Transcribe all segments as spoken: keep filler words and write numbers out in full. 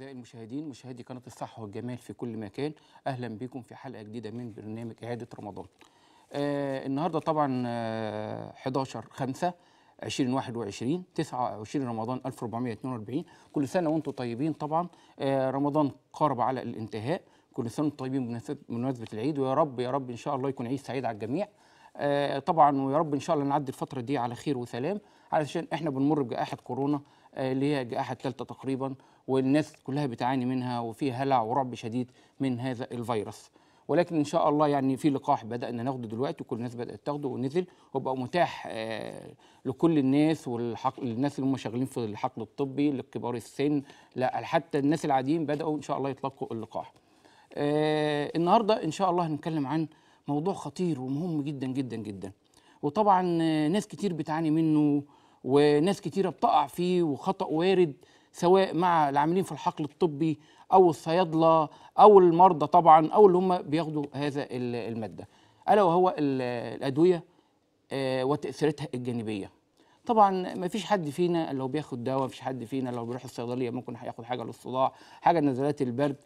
أعزائي المشاهدين، مشاهدي قناة الصحة والجمال في كل مكان، أهلا بكم في حلقة جديدة من برنامج عيادة رمضان. آه النهاردة طبعا آه حداشر خمسة ألفين وواحد وعشرين، تسعة وعشرين رمضان ألف وأربعمائة واثنين وأربعين. كل سنة وأنتم طيبين. طبعا آه رمضان قارب على الانتهاء، كل سنة وأنتم طيبين بمناسبة العيد، ويا رب يا رب إن شاء الله يكون عيد سعيد على الجميع. آه طبعا ويا رب إن شاء الله نعدي الفترة دي على خير وسلام، علشان إحنا بنمر بجائحة كورونا اللي هي الجائحة الثالثة تقريبا، والناس كلها بتعاني منها وفي هلع ورعب شديد من هذا الفيروس. ولكن ان شاء الله يعني في لقاح بدأنا ناخده دلوقتي، وكل الناس بدأت تاخده ونزل وبقى متاح آه لكل الناس، والناس اللي هم شغالين في الحقل الطبي، لكبار السن، لا حتى الناس العاديين بدأوا ان شاء الله يطلقوا اللقاح. آه النهارده ان شاء الله هنتكلم عن موضوع خطير ومهم جدا جدا جدا، وطبعا ناس كتير بتعاني منه وناس كتيرة بتقع فيه، وخطأ وارد سواء مع العاملين في الحقل الطبي أو الصيادلة أو المرضى طبعا، أو اللي هم بياخدوا هذا المادة، ألا وهو الأدوية وتأثيراتها الجانبية. طبعا مفيش حد فينا لو بياخد دواء، مفيش حد فينا لو بيروح الصيدلية ممكن هياخد حاجة للصداع، حاجة لنزلات البرد.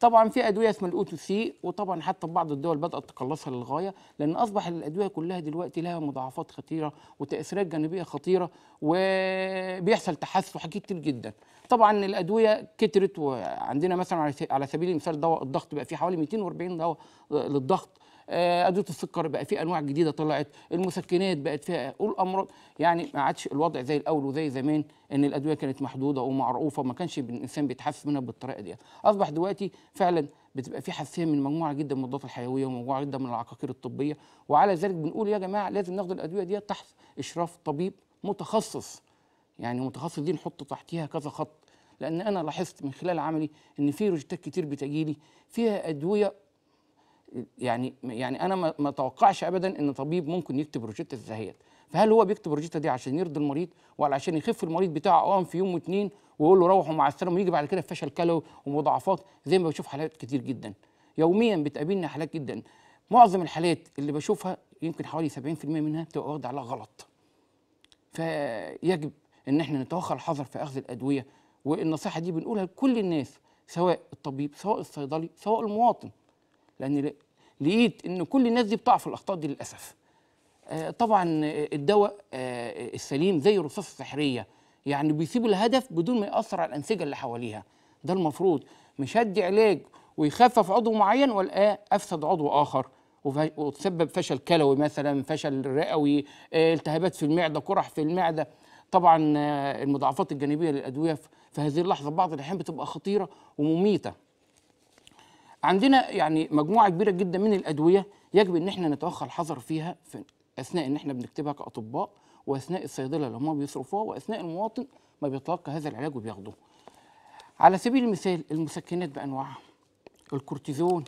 طبعا في ادويه اسمها الاوتوسي، وطبعا حتى بعض الدول بدات تقلصها للغايه، لان اصبح الادويه كلها دلوقتي لها مضاعفات خطيره وتاثيرات جانبيه خطيره، وبيحصل تحسف وحاجات كتير جدا. طبعا الادويه كترت، وعندنا مثلا على سبيل المثال دواء الضغط بقى فيه حوالي مئتين وأربعين دواء للضغط، ادويه السكر بقى فيه انواع جديده طلعت، المسكنات بقت فيها، والامراض يعني ما عادش الوضع زي الاول وزي زمان، ان الادويه كانت محدوده ومعروفه وما كانش الانسان بيتحسس منها بالطريقه دي. اصبح دلوقتي فعلا بتبقى في حساسيه من مجموعه جدا من الضغوط الحيويه ومجموعه جدا من العقاقير الطبيه، وعلى ذلك بنقول يا جماعه لازم ناخد الادويه دي تحت اشراف طبيب متخصص، يعني متخصص دي نحط تحتيها كذا خط، لان انا لاحظت من خلال عملي ان في روشتات كتير بتجيلي فيها ادويه، يعني يعني انا ما اتوقعش ابدا ان طبيب ممكن يكتب روشته زي، فهل هو بيكتب الروشته دي عشان يرضي المريض، ولا عشان يخف المريض بتاعه قام في يوم واثنين ويقول له روحوا مع السلامه، ويجي بعد كده في فشل كلوي ومضاعفات، زي ما بشوف حالات كتير جدا يوميا بتقابلنا حالات جدا. معظم الحالات اللي بشوفها يمكن حوالي سبعين بالمئة منها بتبقى واخده عليها غلط، فيجب ان احنا نتوخى الحذر في اخذ الادويه. والنصيحه دي بنقولها لكل الناس، سواء الطبيب سواء الصيدلي سواء المواطن، لان لقيت ان كل الناس دي بتقع في الاخطاء دي للاسف. طبعا الدواء السليم زي الرصاصه السحريه، يعني بيسيب الهدف بدون ما ياثر على الانسجه اللي حواليها، ده المفروض مش هدي علاج ويخفف عضو معين والقاه افسد عضو اخر وتسبب فشل كلوي مثلا، فشل رئوي، التهابات في المعده، قرح في المعده. طبعا المضاعفات الجانبيه للادويه في هذه اللحظه بعض الاحيان بتبقى خطيره ومميته. عندنا يعني مجموعه كبيره جدا من الادويه يجب ان احنا نتوخى الحذر فيها في اثناء ان احنا بنكتبها كاطباء، واثناء الصيدله اللي هم بيصرفوها، واثناء المواطن ما بيتلقى هذا العلاج وبياخده. على سبيل المثال المسكنات بانواعها، الكورتيزون.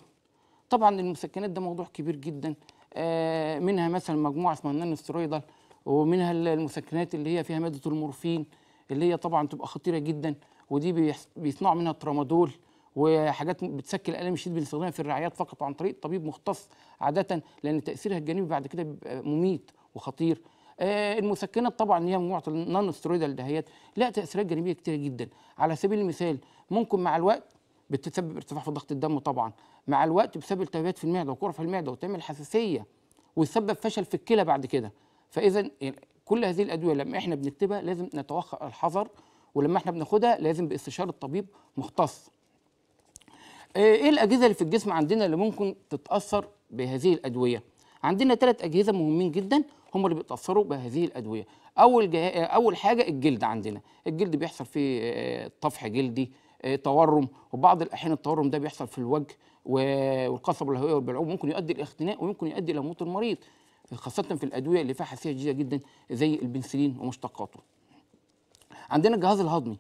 طبعا المسكنات ده موضوع كبير جدا، آه منها مثلا مجموعه اسمها النانوسترويدال، ومنها المسكنات اللي هي فيها ماده المورفين اللي هي طبعا تبقى خطيره جدا، ودي بيصنعوا منها الترامادول وحاجات بتسكل الالم الشديد، بنستخدمها في الرعايات فقط عن طريق طبيب مختص عاده، لان تاثيرها الجانبي بعد كده بيبقى مميت وخطير. آه المسكنات طبعا هي مجموعه النون سترويدال دهيات لها تاثيرات جانبيه كتير جدا. على سبيل المثال ممكن مع الوقت بتسبب ارتفاع في ضغط الدم، طبعا مع الوقت بتسبب التهابات في المعده وقرح في المعده، وتعمل حساسيه وتسبب فشل في الكلى بعد كده. فاذا كل هذه الادويه لما احنا بنكتبها لازم نتوخى الحذر، ولما احنا بناخدها لازم باستشاره طبيب مختص. ايه الاجهزه اللي في الجسم عندنا اللي ممكن تتاثر بهذه الادويه؟ عندنا ثلاث اجهزه مهمين جدا هم اللي بيتاثروا بهذه الادويه. اول اول حاجه الجلد، عندنا الجلد بيحصل فيه طفح جلدي، تورم، وبعض الاحيان التورم ده بيحصل في الوجه والقصبه الهوائيه والبلعوم، ممكن يؤدي لاختناق وممكن يؤدي الى موت المريض، خاصه في الادويه اللي فيها حساسيه شديده جدا زي البنسلين ومشتقاته. عندنا الجهاز الهضمي،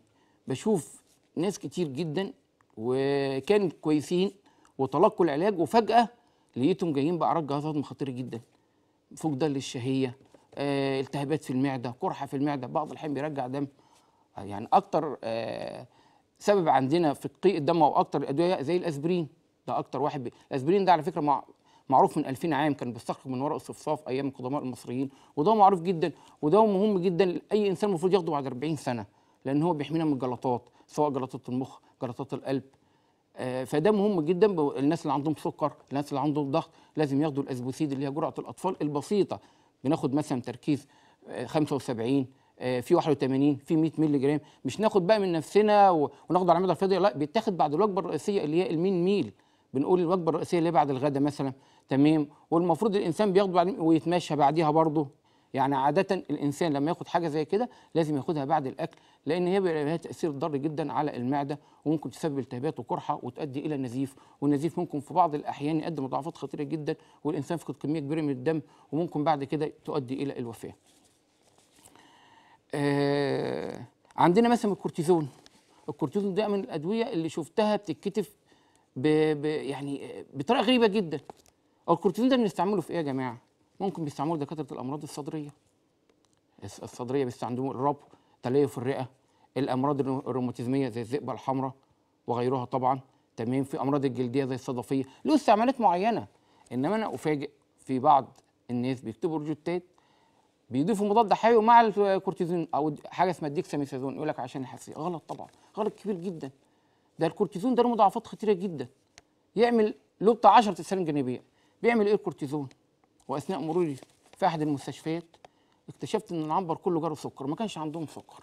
بشوف ناس كتير جدا وكان كويسين وتلقوا العلاج، وفجأة لقيتهم جايين بأعراض جهاز هضمي خطيرة جدا، فقدان للشهية، آه، التهابات في المعدة، قرحة في المعدة، بعض الأحيان بيرجع دم. يعني أكتر آه، سبب عندنا في قيء الدم، أو أكتر الأدوية زي الأسبرين، ده أكتر واحد بي. الأسبرين ده على فكرة مع معروف من ألفين عام، كان بيستخرج من ورق الصفصاف أيام القدماء المصريين، وده معروف جدا وده مهم جدا، أي إنسان المفروض ياخده بعد أربعين سنة، لان هو بيحمينا من الجلطات، سواء جلطات المخ، جلطات القلب. فده مهم جدا. الناس اللي عندهم سكر، الناس اللي عندهم ضغط، لازم ياخدوا الاسبوسيد اللي هي جرعه الاطفال البسيطه. بناخد مثلا تركيز خمسة وسبعين، في واحد وثمانين، في مية مللي جرام. مش ناخد بقى من نفسنا وناخد على المدى الفاضي، لا، بيتاخد بعد الوجبه الرئيسيه اللي هي المين ميل. بنقول الوجبه الرئيسيه اللي بعد الغداء مثلا، تمام. والمفروض الانسان بياخده ويتمشى بعديها برضه. يعني عاده الانسان لما ياخد حاجه زي كده لازم ياخدها بعد الاكل، لان هي بيبقى لها تاثير ضار جدا على المعده، وممكن تسبب التهابات وقرحه وتؤدي الى نزيف، والنزيف ممكن في بعض الاحيان يؤدي مضاعفات خطيره جدا، والانسان يفقد كميه كبيره من الدم، وممكن بعد كده تؤدي الى الوفاه. آه عندنا مثلا الكورتيزون. الكورتيزون ده من الادويه اللي شفتها بتتكتف ب... ب... يعني بطريقه غريبه جدا. الكورتيزون ده بنستعمله في ايه يا جماعه؟ ممكن بيستعملوه دكاتره الامراض الصدريه. الصدريه بيستعملوه، الربو، تليف الرئه، الامراض الروماتيزميه زي الذئبه الحمراء وغيرها طبعا، تمام. في امراض الجلديه زي الصدفيه، له استعمالات معينه. انما انا افاجئ في بعض الناس بيكتبوا روجيتات بيضيفوا مضاد حيوي مع الكورتيزون او حاجه اسمها الديكساميثازون، يقول لك عشان الحساسيه. غلط طبعا، غلط كبير جدا. ده الكورتيزون ده له مضاعفات خطيره جدا، يعمل له بتاع عشرة تاثيرات جانبيه. بيعمل ايه الكورتيزون؟ واثناء مروري في احد المستشفيات اكتشفت ان العنبر كله جاله سكر، ما كانش عندهم سكر.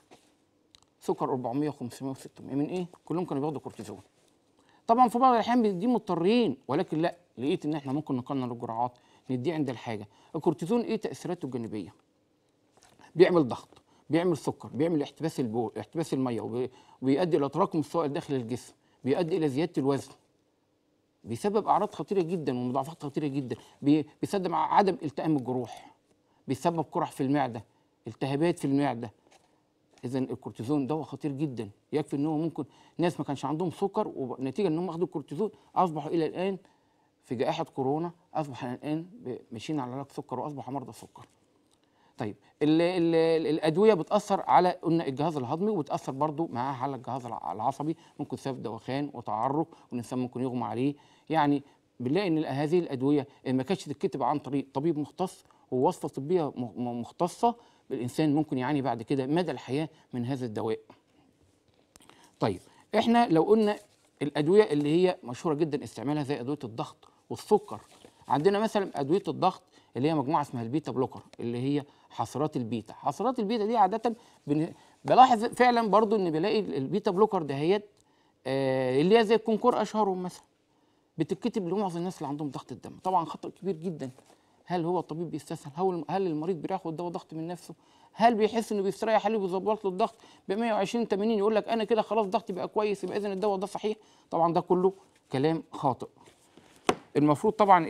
سكر أربعمية وخمسمية وستمية، من ايه؟ كلهم كانوا بياخدوا كورتيزون. طبعا في بعض الاحيان بنديه مضطرين، ولكن لا، لقيت ان احنا ممكن نقنن الجرعات نديه عند الحاجه. الكورتيزون ايه تاثيراته الجانبيه؟ بيعمل ضغط، بيعمل سكر، بيعمل احتباس البول، احتباس الميه، وبيؤدي الى تراكم السوائل داخل الجسم، بيؤدي الى زياده الوزن. بيسبب اعراض خطيره جدا ومضاعفات خطيره جدا. بيسبب عدم التئام الجروح، بيسبب قرح في المعده، التهابات في المعده. اذا الكورتيزون دواء خطير جدا. يكفي ان هو ممكن ناس ما كانش عندهم سكر، ونتيجه ان هم اخذوا الكورتيزون اصبحوا الى الان في جائحه كورونا، اصبحوا الان ماشيين على علاج سكر واصبحوا مرضى سكر. طيب ال ال الادويه بتاثر على، قلنا، الجهاز الهضمي، وبتاثر برضو معاها على الجهاز العصبي، ممكن تسبب دوخان وتعرق، والانسان ممكن يغمى عليه. يعني بنلاقي ان هذه الادويه ما كانتش تتكتب عن طريق طبيب مختص ووصفه طبيه مختصه، الانسان ممكن يعاني بعد كده مدى الحياه من هذا الدواء. طيب احنا لو قلنا الادويه اللي هي مشهوره جدا استعمالها زي ادويه الضغط والسكر، عندنا مثلا ادويه الضغط اللي هي مجموعه اسمها البيتا بلوكر، اللي هي حصرات البيتا. حصرات البيتا دي عاده بن... بلاحظ فعلا برضو ان بلاقي البيتا بلوكر دهيات آه اللي هي زي الكونكور اشهرهم مثلا، بتتكتب لمعظم الناس اللي عندهم ضغط الدم. طبعا خطر كبير جدا. هل هو الطبيب بيستسهل؟ هل, هل المريض بياخد دواء ضغط من نفسه؟ هل بيحس انه بيستريح؟ هل بيظبط له الضغط ب مية وعشرين تمانين يقول لك انا كده خلاص ضغطي بقى كويس، يبقى اذا الدواء ده صحيح؟ طبعا ده كله كلام خاطئ. المفروض طبعا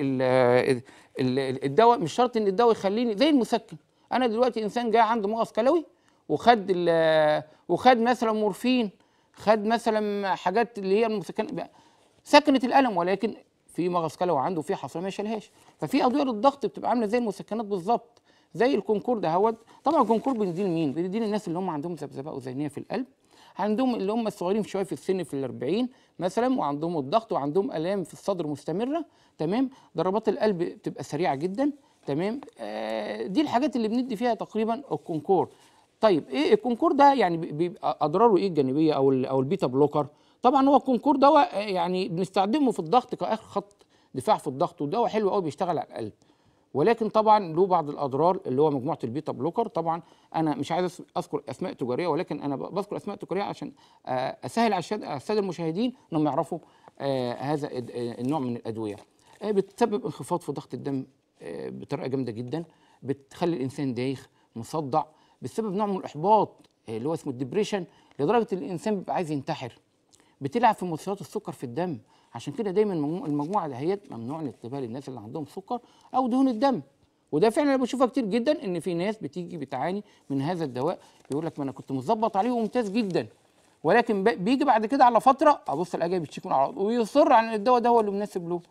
الدواء، مش شرط ان الدواء يخليني زي المسكن. انا دلوقتي انسان جاي عنده مغص كلوي وخد وخد مثلا مورفين، خد مثلا حاجات اللي هي المسكنه سكنت الالم، ولكن في مغص كلوي عنده وفي حصريه ما شالهاش. ففي ادويه للضغط بتبقى عامله زي المسكنات بالظبط، زي الكونكور ده هوت. طبعا الكونكور بنديه لمين؟ بنديه للناس اللي هم عندهم ذبذبه وذهنيه في القلب، عندهم اللي هم الصغيرين شويه في السن في الأربعين مثلا، وعندهم الضغط وعندهم الام في الصدر مستمره، تمام. ضربات القلب بتبقى سريعه جدا، تمام. آه دي الحاجات اللي بندي فيها تقريبا الكونكور. طيب ايه الكونكور ده؟ يعني بيبقى اضراره ايه الجانبيه او او البيتا بلوكر؟ طبعا هو الكونكور ده يعني بنستخدمه في الضغط كاخر خط دفاع في الضغط، ودواء حلو قوي بيشتغل على القلب، ولكن طبعا له بعض الاضرار اللي هو مجموعه البيتا بلوكر. طبعا انا مش عايز اذكر اسماء تجاريه، ولكن انا بذكر اسماء تجاريه عشان اسهل على الساده المشاهدين انهم يعرفوا هذا النوع من الادويه. بتسبب انخفاض في ضغط الدم بطريقه جامده جدا، بتخلي الانسان دايخ مصدع، بتسبب نوع من الاحباط اللي هو اسمه الدبريشن، لدرجه ان الانسان بيبقى عايز ينتحر. بتلعب في مستويات السكر في الدم، عشان كده دايما المجموعه دهيت ممنوع الاتباع للناس اللي عندهم سكر او دهون الدم. وده فعلا انا بشوفها كتير جدا، ان في ناس بتيجي بتعاني من هذا الدواء، بيقول لك ما انا كنت متظبط عليه وممتاز جدا، ولكن بيجي بعد كده على فتره ابص الاقي جاي بتشيك من اعراض، ويصر على ان الدواء ده هو اللي مناسب له.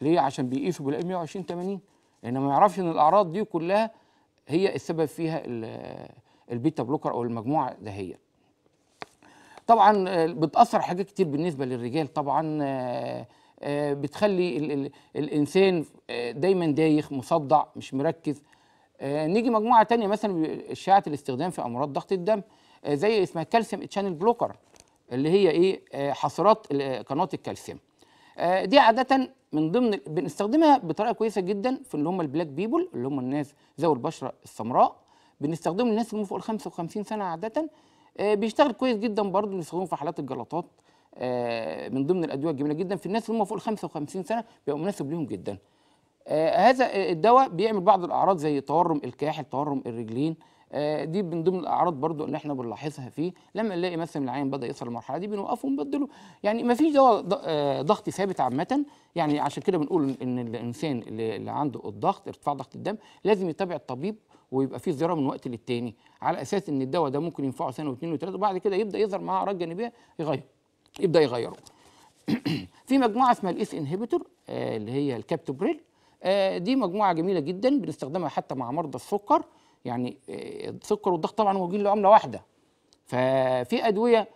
ليه؟ عشان بيقيسه بيلاقي مية وعشرين تمانين، لان ما يعرفش ان الاعراض دي كلها هي السبب فيها البيتا بلوكر او المجموعه دهيت. طبعا بتاثر حاجات كتير بالنسبه للرجال. طبعا بتخلي ال ال الانسان دايما دايخ مصدع مش مركز. نيجي مجموعه تانية مثلا، اشعه الاستخدام في امراض ضغط الدم. زي اسمها كالسيوم تشانل بلوكر اللي هي ايه حصرات قناه الكالسيوم. دي عاده من ضمن بنستخدمها بطريقه كويسه جدا في اللي هم البلاك بيبول اللي هم الناس ذوي البشره السمراء، بنستخدمه للناس اللي هم فوق ال خمسة وخمسين سنه عاده، بيشتغل كويس جدا. برضه بنستخدمه في حالات الجلطات من ضمن الادويه الجميله جدا في الناس اللي هم فوق ال خمسة وخمسين سنه، بيبقى مناسب ليهم جدا. هذا الدواء بيعمل بعض الاعراض زي تورم الكاحل، تورم الرجلين، دي من ضمن الاعراض برضو اللي احنا بنلاحظها فيه لما نلاقي مثلا العين بدا يوصل للمرحله دي بنوقفه ونبدله. يعني ما فيش دواء ضغط ثابت عامه، يعني عشان كده بنقول ان الانسان اللي عنده الضغط ارتفاع ضغط الدم لازم يتابع الطبيب ويبقى فيه زياره من وقت للتاني على اساس ان الدواء ده ممكن ينفعه سنه واثنين وثلاثه وبعد كده يبدا يظهر معاه اعراض جانبيه يغير يبدا يغيره. في مجموعه اسمها الاس انهبيتور اللي هي الكابتوبريل، دي مجموعه جميله جدا بنستخدمها حتى مع مرضى السكر. يعني السكر والضغط طبعا موجودين لعمله واحده، ففي ادويه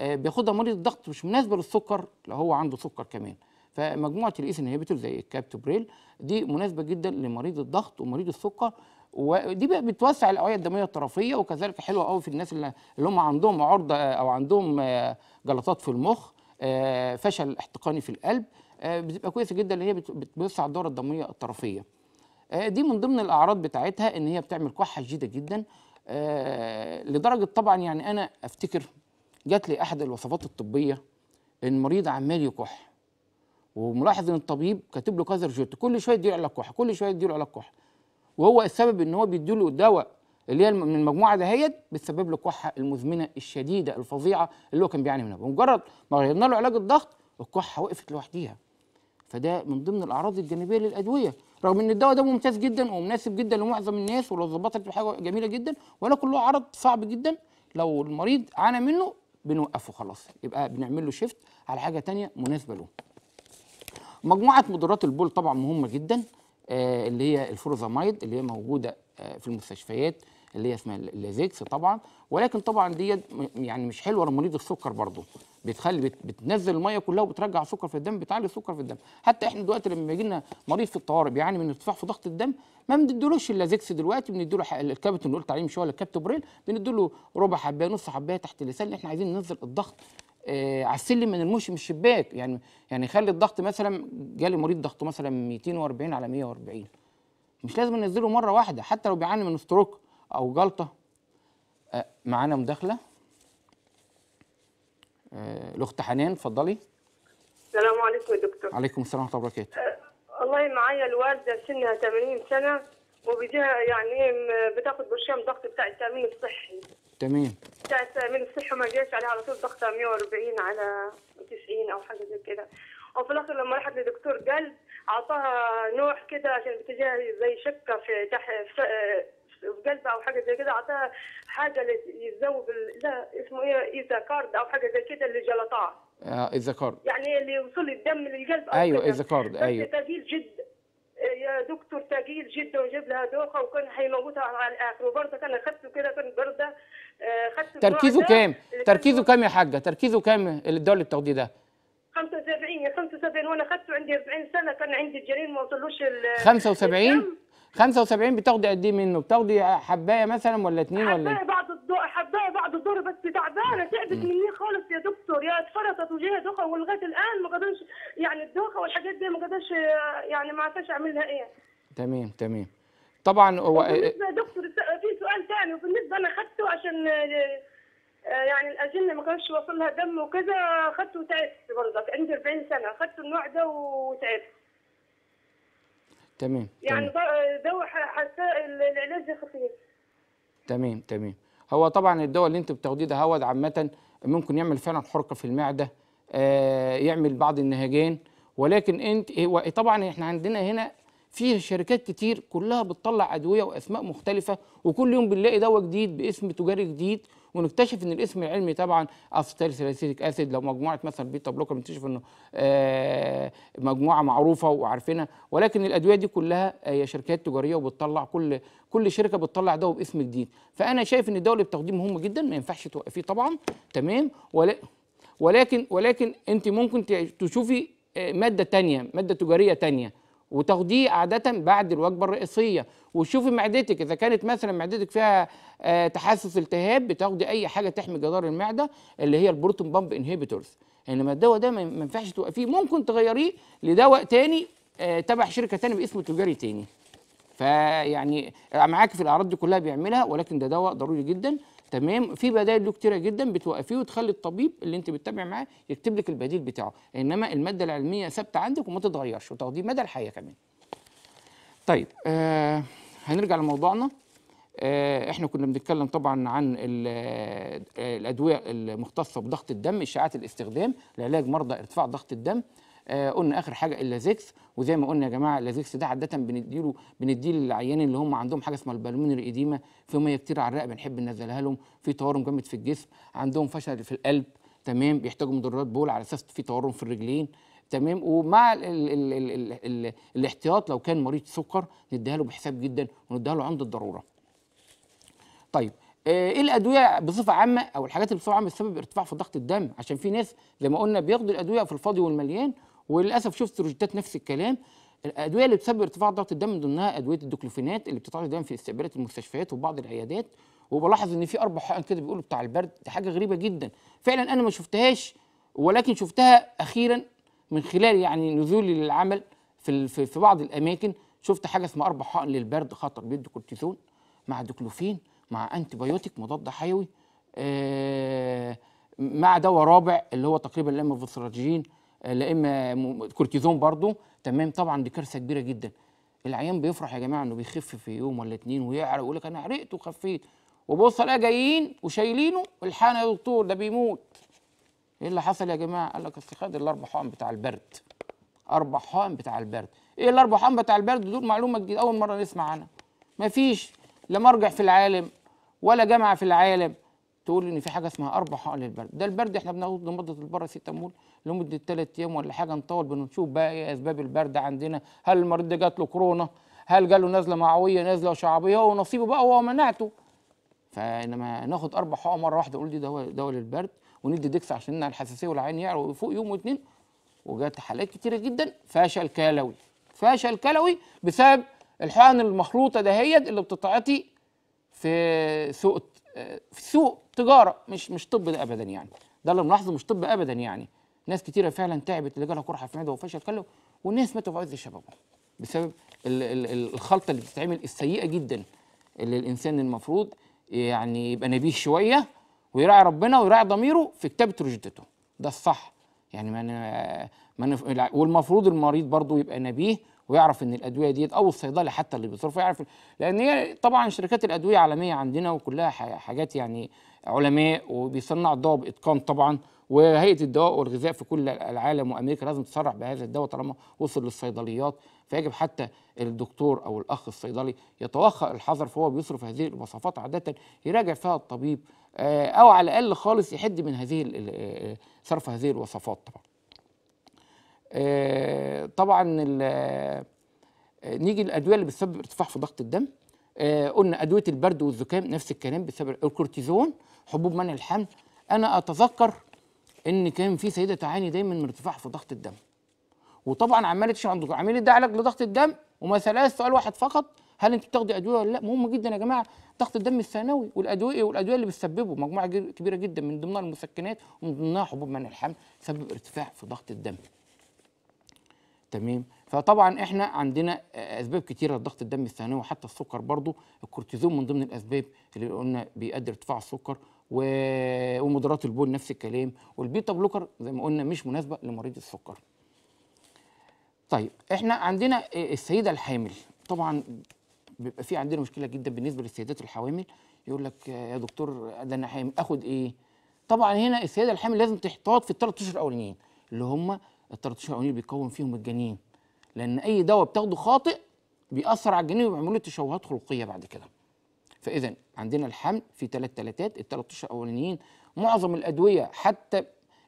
بياخدها مريض الضغط مش مناسبه للسكر لو هو عنده سكر كمان، فمجموعه الايس انهبيتور زي الكابتوبريل دي مناسبه جدا لمريض الضغط ومريض السكر، ودي بقى بتوسع الاوعيه الدمويه الطرفيه وكذلك حلوه قوي في الناس اللي هم عندهم عرضه او عندهم جلطات في المخ، فشل احتقاني في القلب، بتبقى كويسه جدا اللي هي بتوسع الدوره الدمويه الطرفيه. دي من ضمن الاعراض بتاعتها ان هي بتعمل كحه شديده جدا لدرجه طبعا يعني انا افتكر جات لي احد الوصفات الطبيه ان المريض عمال يكح وملاحظ ان الطبيب كاتب له كازرجوت كل شويه يديله علاج كحه كل شويه يديله علاج كحه، وهو السبب ان هو بيديله دواء اللي هي من المجموعه دهيت بتسبب له الكحه المزمنه الشديده الفظيعه اللي هو كان بيعاني منها، بمجرد ما غيرنا له علاج الضغط الكحه وقفت لوحديها. فده من ضمن الاعراض الجانبيه للادويه، رغم ان الدواء ده ممتاز جدا ومناسب جدا لمعظم الناس ولو ظبطت حاجه جميله جدا، ولكن له عرض صعب جدا لو المريض عانى منه بنوقفه خلاص، يبقى بنعمل له شيفت على حاجه ثانيه مناسبه له. مجموعه مضرات البول طبعا مهمه جدا آه اللي هي الفورزامايد اللي هي موجوده آه في المستشفيات اللي هي اسمها اللازيكس طبعا، ولكن طبعا ديت يعني مش حلوه لمريض السكر برضه، بتخلي بتنزل الميه كلها وبترجع السكر في الدم، بتعلي السكر في الدم. حتى احنا دلوقتي لما بيجي لنا مريض في الطوارئ بيعاني من ارتفاع في ضغط الدم ما بنديلوش اللازيكس دلوقتي، بنديله الكابت اللي قلت عليه مش هو ولا الكابتوبريل، بنديله ربع حبايه نص حبايه تحت اللسان اللي احنا عايزين ننزل الضغط آه على السلم من المشي من الشباك، يعني يعني خلي الضغط مثلا جالي مريض ضغطه مثلا مئتين واربعين على مئة واربعين مش لازم ننزله مره واحده حتى لو بيعاني من ستروك او جلطه. آه معانا مداخله آه الاخت حنان، اتفضلي. السلام عليكم يا دكتور. عليكم السلام ورحمه الله وبركاته. آه والله معايا الوالده سنها ثمانين سنه وبيديها يعني بتاخد برشام ضغط بتاع التامين الصحي. تمام. بتاع التامين الصحي وما جاش عليها على طول ضغطها مئة واربعين على تسعين او حاجه زي كده، وفي الاخر لما راحت لدكتور قلب اعطاها نوع كده عشان بتجيها زي شكه في تحت في قلبها او حاجه زي كده، اعطاها حاجه يتذوب لا اسمه ايه ايزاكارد او حاجه زي كده اللي جلطاه. اه ايزاكارد يعني اللي يوصل الدم للقلب. ايوه ايزاكارد. ايوه ثقيل جدا يا دكتور ثقيل جدا وجاب لها دوخه وكان هيموتها على الاخر، وبرضه انا اخذته كده كان برده اخذت. تركيزه كام؟ تركيزه كام يا حاجه؟ تركيزه كام الدواء اللي بتاخديه ده؟ خمسة وسبعين خمسة وسبعين وانا اخذته عندي اربعين سنه كان عندي الجنين ما وصلوش ال خمسة وسبعين خمسة وسبعين بتاخدي قد ايه منه؟ بتاخدي حبايه مثلا ولا اتنين ولا حبايه بعد الظهر حبايه بعد الظهر بس تعبانه تعبت مني خالص يا دكتور، يا اتفرطت وجهها دوخه ولغايه الان ما قدرش يعني الدوخه والحاجات دي ما قدرش يعني ما عرفتش اعمل لها ايه. تمام تمام طبعا. هو بالنسبه يا دكتور في سؤال ثاني، وبالنسبه انا خدته عشان يعني الاجنه ما كانش واصل لها دم وكذا خدته وتعبت برضك عندي اربعين سنه خدت النوع ده وتعبت. تمام يعني دواء حساء العلاج خفيف. تمام تمام هو طبعا الدواء اللي انت بتاخديه ده هو عامه ممكن يعمل فعلا حرقه في المعده، آه يعمل بعض النهجان، ولكن انت طبعا احنا عندنا هنا في شركات كتير كلها بتطلع ادويه واسماء مختلفه، وكل يوم بنلاقي دواء جديد باسم تجاري جديد، ونكتشف ان الاسم العلمي طبعا افتالسيلاسيتيك اسيد لو مجموعه مثلا بيتا بلوكر بنكتشف انه مجموعه معروفه وعارفينها، ولكن الادويه دي كلها هي شركات تجاريه وبتطلع كل كل شركه بتطلع دواء باسم جديد، فانا شايف ان الدواء اللي بتاخديه مهم جدا ما ينفعش توقفيه طبعا. تمام. ولكن ولكن انت ممكن تشوفي ماده ثانيه ماده تجاريه ثانيه وتاخديه عادة بعد الوجبة الرئيسية، وشوفي معدتك إذا كانت مثلا معدتك فيها آه تحسس التهاب بتاخدي أي حاجة تحمي جدار المعدة اللي هي البروتون بامب انهيبيتورز، إنما يعني الدواء ده ما ينفعش توقفيه، ممكن تغيريه لدواء تاني آه تبع شركة تاني باسم تجاري تاني. فيعني معاك في الأعراض دي كلها بيعملها، ولكن ده دواء ضروري جدا. تمام، في بدائل له كتيره جدا بتوقفيه وتخلي الطبيب اللي انت بتتابع معاه يكتب لك البديل بتاعه، انما الماده العلميه ثابته عندك وما تتغيرش وتاخديه مدى الحياه كمان. طيب آه هنرجع لموضوعنا. آه احنا كنا بنتكلم طبعا عن الادويه المختصه بضغط الدم، اشاعات الاستخدام لعلاج مرضى ارتفاع ضغط الدم. آه قلنا اخر حاجه اللازكس، وزي ما قلنا يا جماعه اللازكس ده عاده بنديله بنديه للعيانين اللي هم عندهم حاجه اسمها البالمونري ايديما، في ميه كتير على الرقبه بنحب ننزلها لهم، في تورم جامد في الجسم، عندهم فشل في القلب، تمام، بيحتاجوا مضرات بول على اساس في تورم في الرجلين، تمام، ومع ال ال ال ال ال الاحتياط لو كان مريض سكر نديها له بحساب جدا ونديها له عند الضروره. طيب ايه الادويه بصفه عامه او الحاجات اللي بصفه عامه بتسبب ارتفاع في ضغط الدم؟ عشان في ناس زي ما قلنا بياخدوا الادويه في الفاضي والمليان، وللاسف شفت روجيتات نفس الكلام. الادويه اللي بتسبب ارتفاع ضغط الدم من ضمنها ادويه الدوكلوفينات اللي بتتعرض دايما في استقبالات المستشفيات وبعض العيادات، وبلاحظ ان في اربع حقن كده بيقولوا بتاع البرد، دي حاجه غريبه جدا فعلا، انا ما شفتهاش ولكن شفتها اخيرا من خلال يعني نزولي للعمل في في بعض الاماكن. شفت حاجه اسمها اربع حقن للبرد خطر، بيدوا كورتيزون مع دوكلوفين مع انتي بايوتيك مضاد حيوي آه مع دواء رابع اللي هو تقريبا لا اما فيسراجين لا اما كورتيزون برضو، تمام. طبعا دي كارثه كبيره جدا، العيان بيفرح يا جماعه انه بيخف في يوم ولا اتنين ويعرق ويقول لك انا عرقت وخفيت، وبص الاقي جايين وشايلينه الحقنا يا دكتور ده بيموت. ايه اللي حصل يا جماعه؟ قال لك استخد الاربع حقن بتاع البرد، اربع حقن بتاع البرد. ايه الاربع حقن بتاع البرد دول؟ معلومه جديده اول مره نسمع عنها، مفيش لا مرجع في العالم ولا جامعه في العالم تقول ان في حاجه اسمها اربع حقن للبرد. ده البرد احنا بناخده لمده الباراسيتامول لمده ثلاث ايام ولا حاجه، نطول بنشوف بقى ايه اسباب البرد عندنا، هل المريض جات له كورونا، هل جاله نزله معويه نزله شعبيه ونصيبه بقى هو مناعته. فانما ناخد اربع حقن مره واحده نقول دي دواء دواء للبرد وندي ديكس عشان نمنع الحساسيه والعين يعرق فوق يوم واثنين، وجات حالات كتيره جدا فشل كلوي، فشل كلوي بسبب الحقن المخلوطه دهيت اللي بتتعطي في سوق في سوق تجاره، مش مش طب ده ابدا، يعني ده اللي بنلاحظه مش طب ابدا. يعني ناس كتيره فعلا تعبت اللي جالها قرحه في معدها وفشل كلوي، والناس ماتوا في عز شبابهم بسبب ال ال الخلطه اللي بتتعمل السيئه جدا، اللي الانسان المفروض يعني يبقى نبيه شويه ويراعي ربنا ويراعي ضميره في كتابه روجيتته، ده الصح يعني. ما أنا ما أنا والمفروض المريض برضه يبقى نبيه ويعرف ان الادويه ديت او الصيدلي حتى اللي بيصرفها يعرف، لان هي طبعا شركات الادويه عالميه عندنا وكلها حاجات يعني علماء وبيصنعوا الدواء باتقان طبعا، وهيئه الدواء والغذاء في كل العالم وامريكا لازم تصرح بهذا الدواء طالما وصل للصيدليات، فيجب حتى الدكتور او الاخ الصيدلي يتوخى الحذر فهو بيصرف هذه الوصفات عاده يراجع فيها الطبيب او على الاقل خالص يحد من هذه صرف هذه الوصفات طبعا. آه طبعا آه نيجي للادويه اللي بتسبب ارتفاع في ضغط الدم. آه قلنا ادويه البرد والزكام نفس الكلام بتسبب الكورتيزون، حبوب منع الحمل. انا اتذكر ان كان في سيده تعاني دايما من ارتفاع في ضغط الدم، وطبعا عملت عند عملت ده علاج لضغط الدم وما سالهاش سؤال واحد فقط، هل انت بتاخدي ادويه ولا لا؟ مهم جدا يا جماعه ضغط الدم الثانوي والادويه والادويه اللي بتسببه مجموعه كبيره جدا، من ضمنها المسكنات ومن ضمنها حبوب منع الحمل تسبب ارتفاع في ضغط الدم، تمام. فطبعا احنا عندنا اسباب كتيره لضغط الدم الثانوي وحتى السكر برضو، الكورتيزون من ضمن الاسباب اللي قلنا بيؤدي ارتفاع السكر، ومضرات البول نفس الكلام، والبيتا بلوكر زي ما قلنا مش مناسبه لمريض السكر. طيب احنا عندنا السيده الحامل، طبعا بيبقى في عندنا مشكله جدا بالنسبه للسيدات الحوامل، يقول لك يا دكتور ده انا حامل اخد ايه؟ طبعا هنا السيده الحامل لازم تحتاط في الثلاث اشهر الاولانيين اللي هم التلتاشر الاولانيين بيكون فيهم الجنين، لان اي دواء بتاخده خاطئ بيأثر على الجنين وبيعمل له تشوهات خلقيه بعد كده. فاذا عندنا الحمل في ثلاث ثلاثات، التلتاشر الاولانيين معظم الادويه حتى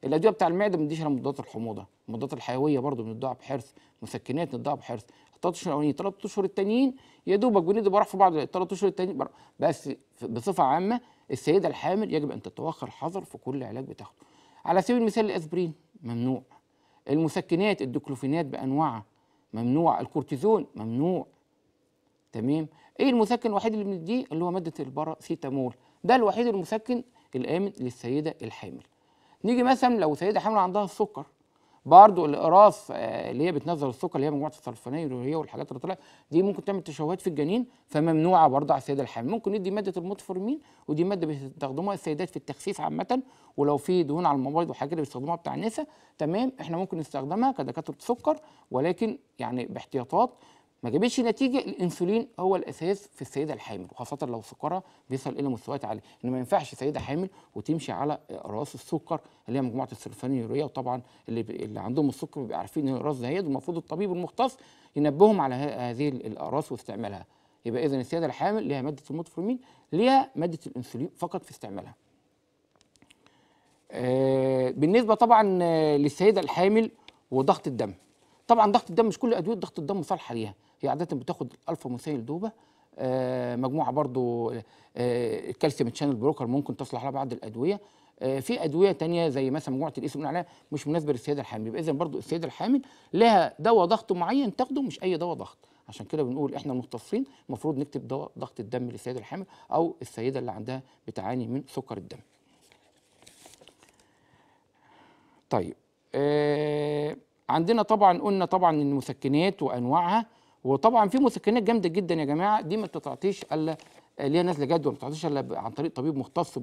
الادويه بتاع المعده ما بنديش لها مضادات الحموضه، المضادات الحيويه برضه بنديها بحرص، مسكنات بنديها بحرص. التلتاشر الاولانيين، الثلاث اشهر التانيين يا دوبك بندي براح في بعض الثلاث اشهر التانيين بس. بصفه عامه السيده الحامل يجب ان تتوخى الحذر في كل علاج بتاخده. على سبيل المثال الاسبرين ممنوع، المسكنات الدوكلوفينات بانواعها ممنوع، الكورتيزون ممنوع. تمام. ايه المسكن الوحيد اللي بنديه؟ اللي هو ماده الباراسيتامول، ده الوحيد المسكن الامن للسيده الحامل. نيجي مثلا لو سيده حامل عندها السكر، برضه الاقراص اللي هي بتنزل السكر اللي هي مجموعه الصلفونيل وهي والحاجات اللي طلعت دي ممكن تعمل تشوهات في الجنين، فممنوعه برضه على السيده الحامل. ممكن ندي ماده الموتفورمين، ودي ماده بيستخدموها السيدات في التخسيس عامه، ولو في دهون على المبيض وحاجات كده بيستخدموها بتاع النساء. تمام، احنا ممكن نستخدمها كدكاتره سكر، ولكن يعني باحتياطات ما جابتش نتيجه. الانسولين هو الاساس في السيده الحامل، وخاصه لو سكرها بيصل الى مستويات عاليه، ان ما ينفعش سيده حامل وتمشي على اقراص السكر اللي هي مجموعه السلفونيلوريا. وطبعا اللي, اللي عندهم السكر بيبقوا عارفين ان الاقراص دهيت، والمفروض الطبيب المختص ينبههم على هذه الاقراص واستعمالها. يبقى اذا السيده الحامل ليها ماده الموتفورمين، ليها ماده الانسولين فقط في استعمالها. آه بالنسبه طبعا للسيده الحامل وضغط الدم، طبعا ضغط الدم مش كل ادويه ضغط الدم صالحه ليها. هي عادة بتاخد الفا مثيل دوبه، آه مجموعه برضو آه الكالسيوم تشانل بروكر ممكن تصلح لها بعض الادويه. آه في ادويه ثانيه زي مثلا مجموعه الاس بنقول عليها مش مناسبه للسيده الحامل. يبقى اذا برضو السيده الحامل لها دواء ضغط معين تاخده، مش اي دواء ضغط. عشان كده بنقول احنا المختصين المفروض نكتب دواء ضغط الدم للسيده الحامل او السيده اللي عندها بتعاني من سكر الدم. طيب آه عندنا طبعا قلنا طبعا المسكنات وانواعها، وطبعا في مسكنات جامده جدا يا جماعه دي ما بتتعطيش الا اللي هي نازله جدول، ما بتتعطيش الا عن طريق طبيب مختص،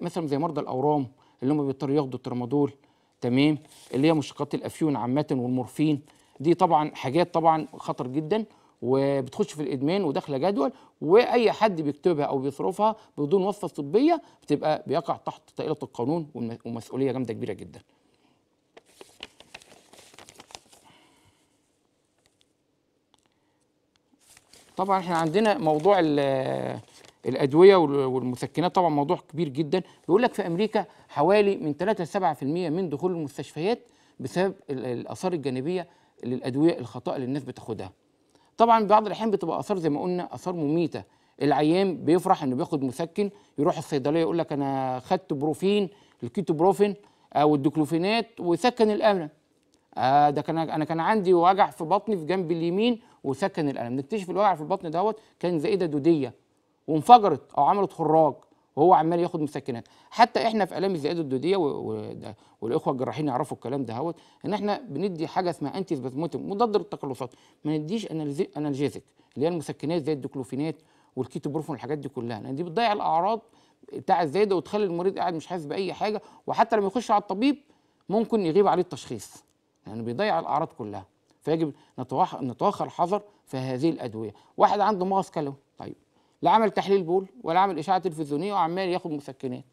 مثلا زي مرضى الاورام اللي هم بيضطروا ياخدوا الترامادول. تمام، اللي هي مشتقات الافيون عامه والمورفين، دي طبعا حاجات طبعا خطر جدا وبتخش في الادمان وداخله جدول، واي حد بيكتبها او بيصرفها بدون وصفه طبيه بتبقى بيقع تحت طائله القانون ومسؤوليه جامده كبيره جدا. طبعا احنا عندنا موضوع الادويه والمسكنات، طبعا موضوع كبير جدا. بيقول لك في امريكا حوالي من ثلاثة لسبعة بالمئة من دخول المستشفيات بسبب الاثار الجانبيه للادويه الخطأ اللي الناس بتاخدها. طبعا بعض الاحيان بتبقى اثار زي ما قلنا اثار مميته. العيان بيفرح انه بياخد مسكن، يروح الصيدليه يقول لك انا خدت بروفين، الكيتو بروفين او الديكلوفينات وسكن الالم. آه ده كان انا كان عندي وجع في بطني في جنب اليمين وسكن الالم. نكتشف الوجع في البطن دوت كان زائده دوديه وانفجرت او عملت خراج وهو عمال ياخد مسكنات. حتى احنا في الام الزائده الدوديه والاخوه الجراحين يعرفوا الكلام دهوت، ان احنا بندي حاجه اسمها انتي سبازموتيك مضاد للتقلصات، ما نديش انالجيزك اللي هي المسكنات زي الديكلوفينات والكيتوبروفون والحاجات دي كلها، لان دي بتضيع الاعراض بتاع الزايده وتخلي المريض قاعد مش حاسس باي حاجه، وحتى لما يخش على الطبيب ممكن يغيب عليه التشخيص لانه يعني بيضيع الاعراض كلها. فيجب نتوخى الحذر في هذه الادويه. واحد عنده مغص كلوي، طيب لا عمل تحليل بول ولا عمل اشعه تلفزيونيه وعمال ياخد مسكنات،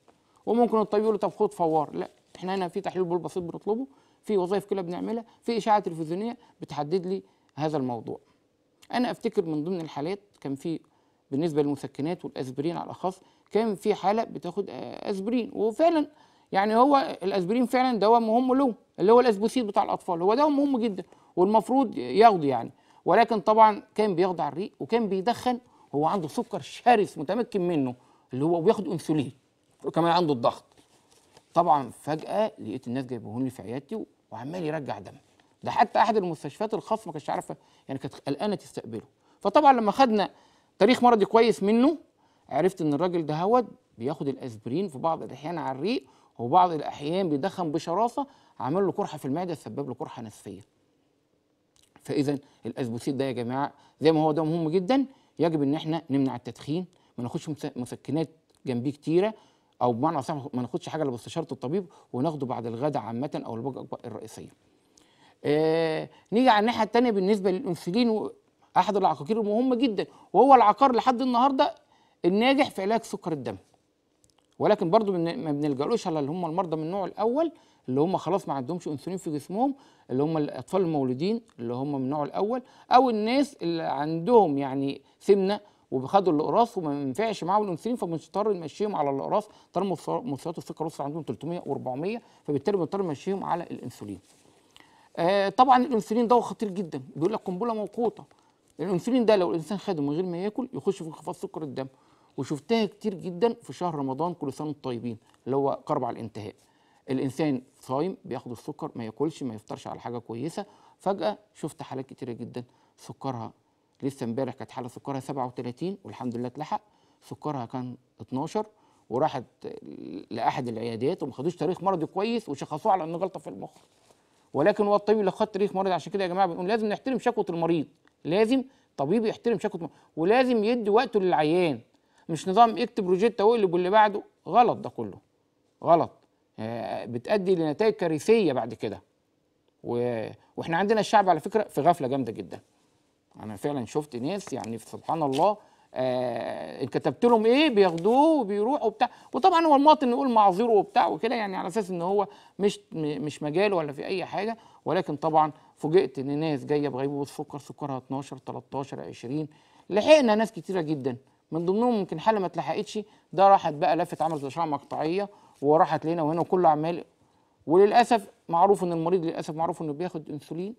وممكن الطبيب يقول له طب خد فوار. لا، احنا هنا في تحليل بول بسيط بنطلبه، في وظائف كلى بنعملها، في اشعه تلفزيونيه بتحدد لي هذا الموضوع. انا افتكر من ضمن الحالات كان في بالنسبه للمسكنات والاسبرين على الاخص، كان في حاله بتاخد اسبرين، وفعلا يعني هو الاسبرين فعلا دواء مهم له، اللي هو الاسبوسيد بتاع الاطفال، هو دواء مهم جدا والمفروض ياخده يعني، ولكن طبعا كان بياخده على الريق وكان بيدخن، هو عنده سكر شرس متمكن منه اللي هو بياخد انسولين وكمان عنده الضغط. طبعا فجاه لقيت الناس جايبهوني في عيادتي وعمال يرجع دم، ده حتى احد المستشفيات الخاصه ما كانتش عارفه يعني، كانت قلقانه تستقبله. فطبعا لما خدنا تاريخ مرضي كويس منه عرفت ان الراجل ده هو بياخد الاسبرين في بعض الاحيان على الريق، وبعض الاحيان بيدخن بشراسه عمل له قرحه في المعده تسبب له قرحه نسفيه. فاذا الاسبوسيد ده يا جماعه زي ما هو ده مهم جدا، يجب ان احنا نمنع التدخين، ما ناخدش مسكنات جنبيه كتيره، او بمعنى اصح ما ناخدش حاجه الا باستشاره الطبيب، وناخده بعد الغداء عامه او الوجبه الأكبر الرئيسيه. آه نيجي على الناحيه الثانيه بالنسبه للانسولين، احد العقاقير المهمه جدا، وهو العقار لحد النهارده الناجح في علاج سكر الدم، ولكن برضو ما بنلجألوش على اللي هم المرضى من النوع الاول اللي هم خلاص ما عندهمش انسولين في جسمهم، اللي هم الاطفال المولودين اللي هم من النوع الاول، او الناس اللي عندهم يعني سمنه وبيخدوا الاقراص وما ينفعش معاهم الانسولين، فبنضطر نمشيهم على الاقراص طالما مستويات السكر وصلت عندهم ثلاثمية واربعمية، فبالتالي بنضطر نمشيهم على الانسولين. آه طبعا الانسولين ده خطير جدا، بيقول لك قنبله موقوته. الانسولين ده لو الانسان خده من غير ما ياكل يخش في انخفاض سكر الدم، وشفتها كتير جدا في شهر رمضان كل سنه الطيبين اللي هو قرب على الانتهاء. الانسان صايم بياخد السكر، ما ياكلش، ما يفطرش على حاجه كويسه، فجأة شفت حالات كتيرة جدا سكرها، لسه امبارح كانت حالة سكرها سبعة وثلاثين والحمد لله اتلحق، سكرها كان اتناشر وراحت لأحد العيادات وما خدوش تاريخ مرضي كويس وشخصوها على إنه غلطة في المخ. ولكن هو الطبيب اللي خد تاريخ مرضي. عشان كده يا جماعة بنقول لازم نحترم شكوى المريض، لازم طبيب يحترم شكوى المريض ولازم يدي وقته للعيان، مش نظام اكتب روجيتا واقلب واللي بعده. غلط، ده كله غلط، بتأدي لنتائج كارثية بعد كده. و... واحنا عندنا الشعب على فكرة في غفلة جامدة جدا. أنا فعلا شفت ناس يعني سبحان الله آه ان كتبت لهم ايه بياخدوه وبيروحوا وبتاع، وطبعا هو المواطن يقول معذره وبتاع وكده يعني على اساس ان هو مش مش مجاله ولا في اي حاجه، ولكن طبعا فوجئت ان ناس جايه بغيبوبه سكر، سكرها اتناشر تلتاشر عشرين. لحقنا ناس كتيره جدا، من ضمنهم يمكن حاله ما اتلحقتش ده راحت بقى لفت عمل زي اشعه مقطعيه وراحت لهنا وهنا وكله عمال. وللاسف معروف ان المريض للاسف معروف انه بياخد انسولين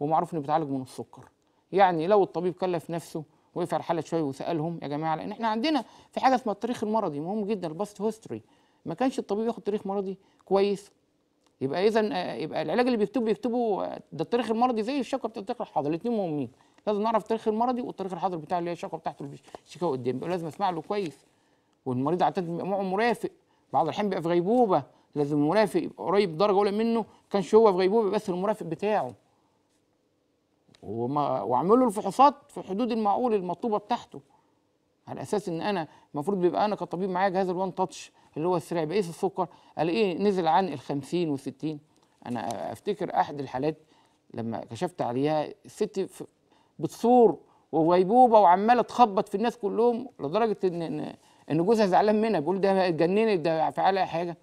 ومعروف انه بيتعالج من السكر. يعني لو الطبيب كلف نفسه وقف على الحاله شويه وسالهم يا جماعه، لان احنا عندنا في حاجه اسمها التاريخ المرضي مهم جدا، الباست هيستوري. ما كانش الطبيب ياخد تاريخ مرضي كويس، يبقى اذا يبقى العلاج اللي بيكتبه بيكتبه ده التاريخ المرضي زي الشكوى بتاعت التاريخ الحاضر، الاثنين مهمين. لازم نعرف التاريخ المرضي والتاريخ الحاضر بتاع اللي هي الشكوى بتاعته اللي بيشتكيها قدام، يبقى لازم اسمع له كويس. والمريض عاده بيبقى معه مرافق، بعض الحين بيبقى في غيبوبه لازم المرافق يبقى قريب درجه اولى منه، كانش هو في غيبوبه بس المرافق بتاعه، واعمل له الفحوصات في حدود المعقول المطلوبه بتاعته، على اساس ان انا المفروض بيبقى انا كطبيب معايا جهاز الوان تاتش اللي هو السريع، بقيس السكر الاقيه نزل عن ال خمسين وستين. انا افتكر احد الحالات لما كشفت عليها الست بتصور وغيبوبه وعماله تخبط في الناس كلهم لدرجه ان ان جوزها زعلان منها بيقول ده اتجننت ده فعلها حاجه.